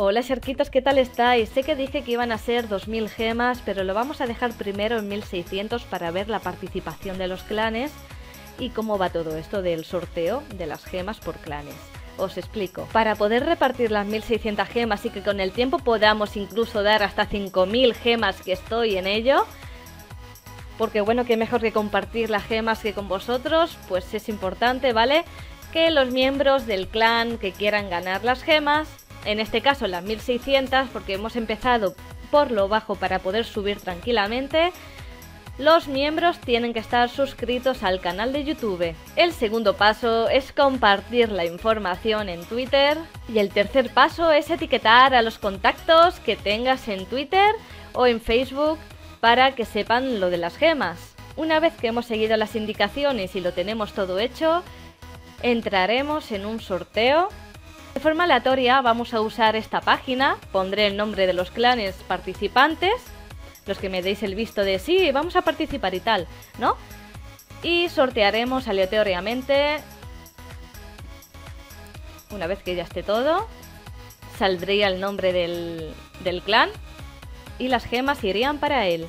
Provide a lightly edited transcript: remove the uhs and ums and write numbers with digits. Hola Sharkitos, ¿qué tal estáis? Sé que dije que iban a ser 2000 gemas, pero lo vamos a dejar primero en 1600 para ver la participación de los clanes y cómo va todo esto del sorteo de las gemas por clanes. Os explico. Para poder repartir las 1600 gemas y que con el tiempo podamos incluso dar hasta 5000 gemas, que estoy en ello, porque bueno, qué mejor que compartir las gemas que con vosotros, pues es importante, ¿vale? Que los miembros del clan que quieran ganar las gemas, en este caso las 1600, porque hemos empezado por lo bajo para poder subir tranquilamente, los miembros tienen que estar suscritos al canal de YouTube. El segundo paso es compartir la información en Twitter. Y el tercer paso es etiquetar a los contactos que tengas en Twitter o en Facebook para que sepan lo de las gemas. Una vez que hemos seguido las indicaciones y lo tenemos todo hecho, entraremos en un sorteo. De forma aleatoria vamos a usar esta página, pondré el nombre de los clanes participantes, los que me deis el visto de sí, vamos a participar y tal, ¿no? Y sortearemos aleatoriamente. Una vez que ya esté todo, saldría el nombre del clan y las gemas irían para él.